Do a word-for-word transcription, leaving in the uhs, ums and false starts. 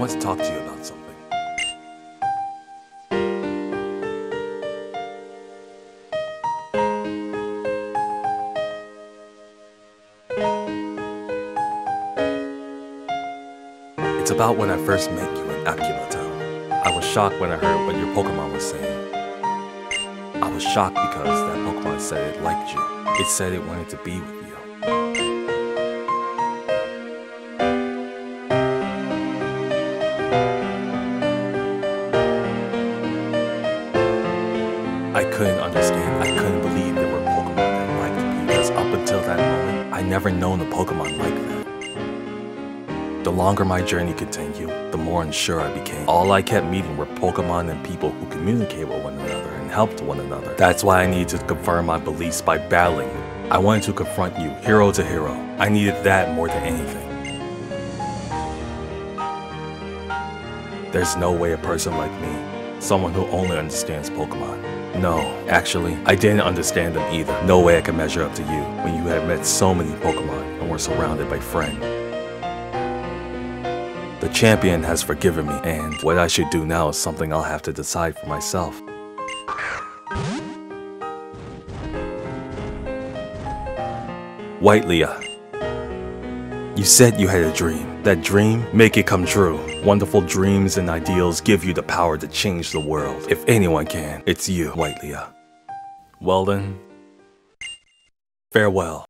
want to talk to you about something. It's about when I first met you in Accumula Town. I was shocked when I heard what your Pokemon was saying. I was shocked because that Pokemon said it liked you. It said it wanted to be with you. I couldn't understand. I couldn't believe there were Pokemon that liked me, because up until that moment, I'd never known a Pokemon like that. The longer my journey continued, the more unsure I became. All I kept meeting were Pokemon and people who communicate with one another and helped one another. That's why I needed to confirm my beliefs by battling. I wanted to confront you, hero to hero. I needed that more than anything. There's no way a person like me, someone who only understands Pokemon. No, actually, I didn't understand them either. No way I could measure up to you when you had met so many Pokemon and were surrounded by friends. The champion has forgiven me, and what I should do now is something I'll have to decide for myself. Whitlea, you said you had a dream. That dream, make it come true. Wonderful dreams and ideals give you the power to change the world. If anyone can, it's you, Whitlea. Well then, farewell.